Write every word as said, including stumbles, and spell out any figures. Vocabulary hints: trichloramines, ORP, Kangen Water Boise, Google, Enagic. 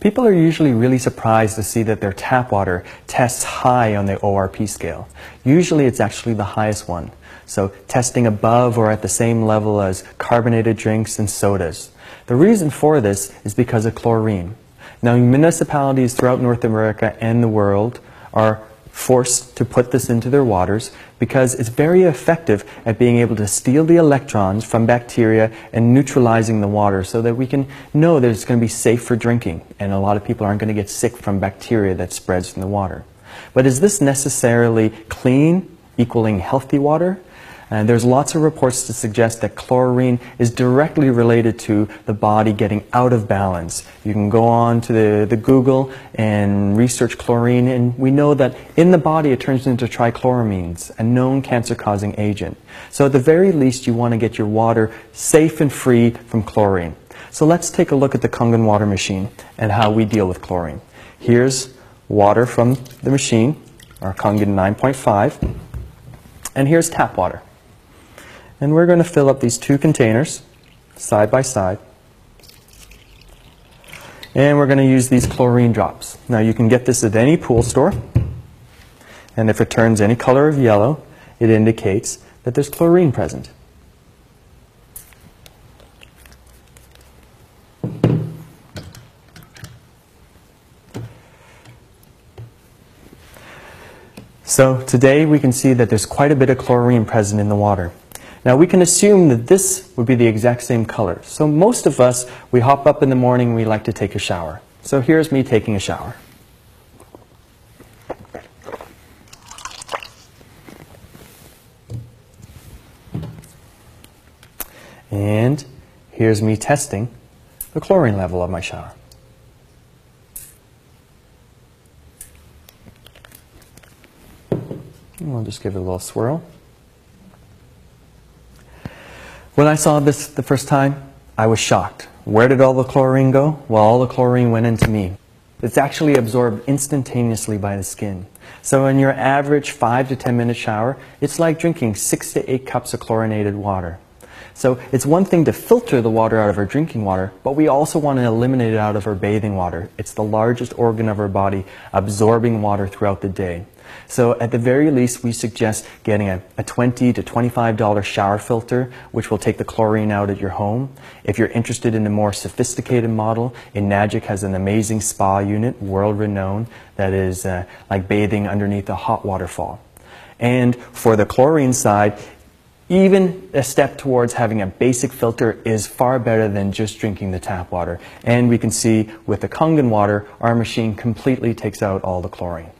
People are usually really surprised to see that their tap water tests high on the O R P scale. Usually it's actually the highest one. So testing above or at the same level as carbonated drinks and sodas. The reason for this is because of chlorine. Now, municipalities throughout North America and the world are forced to put this into their waters because it's very effective at being able to steal the electrons from bacteria and neutralizing the water so that we can know that it's going to be safe for drinking and a lot of people aren't going to get sick from bacteria that spreads from the water. But is this necessarily clean, equaling healthy water? And there's lots of reports to suggest that chlorine is directly related to the body getting out of balance. You can go on to the, the Google and research chlorine, and we know that in the body it turns into trichloramines, a known cancer-causing agent. So at the very least, you want to get your water safe and free from chlorine. So let's take a look at the Kangen water machine and how we deal with chlorine. Here's water from the machine, our Kangen nine point five, and here's tap water. And we're going to fill up these two containers side by side. And we're going to use these chlorine drops. Now, you can get this at any pool store. And if it turns any color of yellow, it indicates that there's chlorine present. So today we can see that there's quite a bit of chlorine present in the water. Now, we can assume that this would be the exact same color. So most of us, we hop up in the morning and we like to take a shower. So here's me taking a shower. And here's me testing the chlorine level of my shower. And we'll just give it a little swirl. When I saw this the first time, I was shocked. Where did all the chlorine go? Well, all the chlorine went into me. It's actually absorbed instantaneously by the skin. So in your average five to ten minute shower, it's like drinking six to eight cups of chlorinated water. So it's one thing to filter the water out of our drinking water, but we also want to eliminate it out of our bathing water. It's the largest organ of our body, absorbing water throughout the day. So at the very least, we suggest getting a, a twenty to twenty-five dollar shower filter, which will take the chlorine out at your home. If you're interested in a more sophisticated model, Enagic has an amazing spa unit, world-renowned, that is uh, like bathing underneath a hot waterfall. And for the chlorine side, even a step towards having a basic filter is far better than just drinking the tap water. And we can see with the Kangen water, our machine completely takes out all the chlorine.